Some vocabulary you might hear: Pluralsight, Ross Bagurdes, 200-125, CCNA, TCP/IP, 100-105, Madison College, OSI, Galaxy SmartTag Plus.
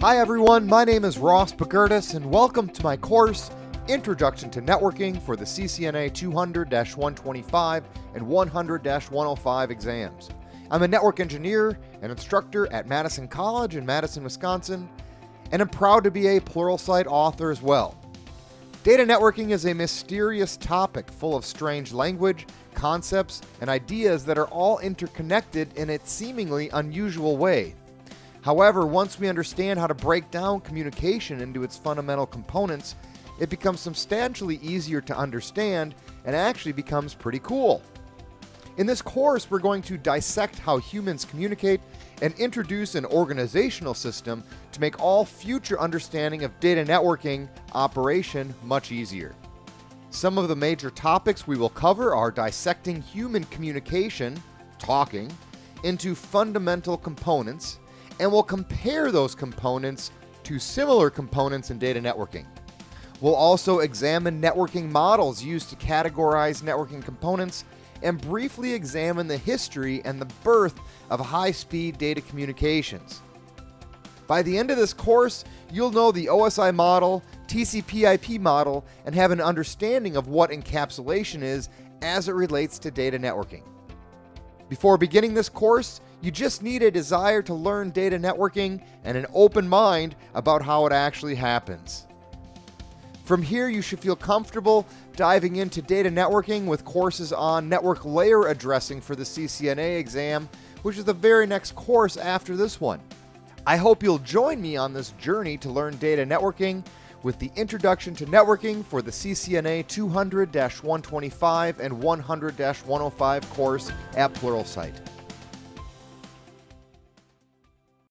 Hi everyone, my name is Ross Bagurdes and welcome to my course, Introduction to Networking for the CCNA 200-125 and 100-105 exams. I'm a network engineer and instructor at Madison College in Madison, Wisconsin, and I'm proud to be a Pluralsight author as well. Data networking is a mysterious topic full of strange language, concepts, and ideas that are all interconnected in its seemingly unusual way. However, once we understand how to break down communication into its fundamental components, it becomes substantially easier to understand and actually becomes pretty cool. In this course, we're going to dissect how humans communicate and introduce an organizational system to make all future understanding of data networking operation much easier. Some of the major topics we will cover are dissecting human communication, talking, into fundamental components, and we'll compare those components to similar components in data networking. We'll also examine networking models used to categorize networking components and briefly examine the history and the birth of high-speed data communications. By the end of this course, you'll know the OSI model, TCP/IP model, and have an understanding of what encapsulation is as it relates to data networking. Before beginning this course, you just need a desire to learn data networking and an open mind about how it actually happens. From here, you should feel comfortable diving into data networking with courses on network layer addressing for the CCNA exam, which is the very next course after this one. I hope you'll join me on this journey to learn data networking with the Introduction to Networking for the CCNA 200-125 and 100-105 course at Pluralsight.